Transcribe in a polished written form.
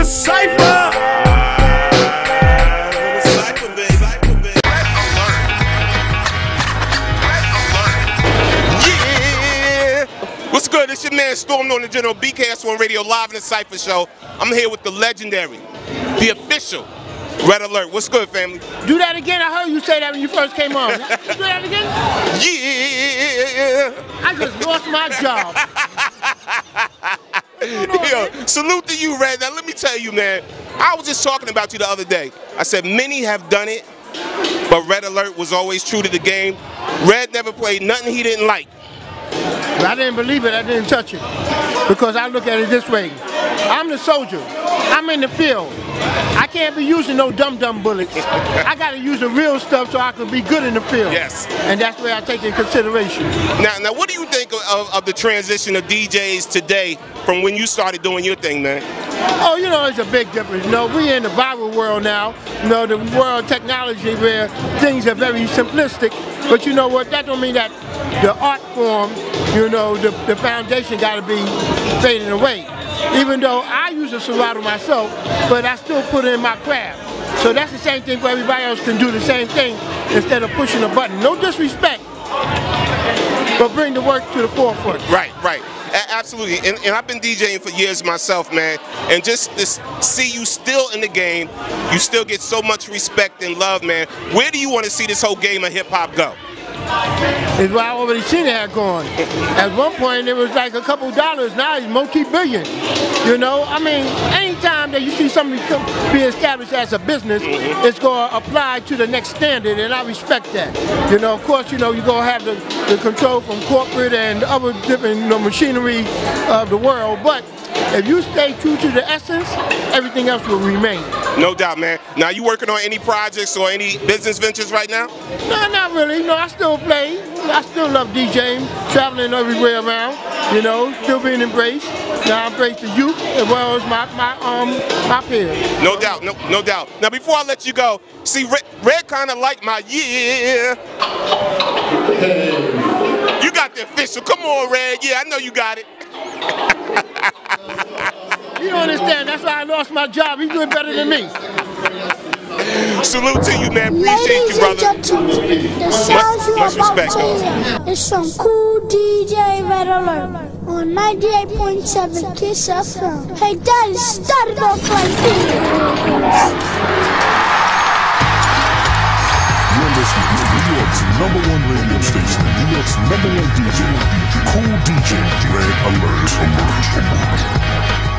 nigga Cypher. What's good? It's your man Storm on the General Bcast on Radio Live in the Cypher Show. I'm here with the legendary, the official Red Alert. What's good, family? Do that again. I heard you say that when you first came on. Do that again? Yeah. I just lost my job. Yo, salute to you, Red. Now, let me tell you, man. I was just talking about you the other day. I said many have done it, but Red Alert was always true to the game. Red never played nothing he didn't like. I didn't believe it. I didn't touch it. Because I look at it this way. I'm the soldier. I'm in the field. I can't be using no dumb bullets. I gotta use the real stuff so I can be good in the field. Yes. And that's where I take it in consideration. Now, what do you think of the transition of DJs today from when you started doing your thing, man? Oh, you know, it's a big difference. You know, we're in the viral world now. You know, the world of technology where things are very simplistic. But you know what? That don't mean that the art form, you know, the foundation gotta be fading away. Even though I use a Serato myself, but I still put in my craft. So that's the same thing for everybody else can do the same thing instead of pushing a button. No disrespect, but bring the work to the forefront. Right, right. Absolutely. And I've been DJing for years myself, man. And just to see you still in the game, you still get so much respect and love, man. Where do you want to see this whole game of hip-hop go? Is what I already seen it had gone. At one point it was like a couple dollars, now it's multi-billion. You know, I mean, anytime that you see something be established as a business, it's going to apply to the next standard, and I respect that. You know, of course, you know, you're going to have the control from corporate and other different, you know, machinery of the world, but if you stay true to the essence, everything else will remain. No doubt, man. Now, you working on any projects or any business ventures right now? No, not really. No, I still play. I still love DJing, traveling everywhere around, you know, still being embraced. Now I embrace the youth as well as my peers. No doubt, no doubt. Now, before I let you go, see, Red kind of like my year. You got the official. Come on, Red. Yeah, I know you got it. You don't understand, that's why I lost my job. He's doing better than me. Salute to you, man. Appreciate you, brother. The sounds much respect, though. It's from cool DJ Red Alert on 98.7 KISS FM. Hey, Daddy, start it off like this. You're listening to the number one radio station. New York's number one DJ. Cool DJ Red Alert.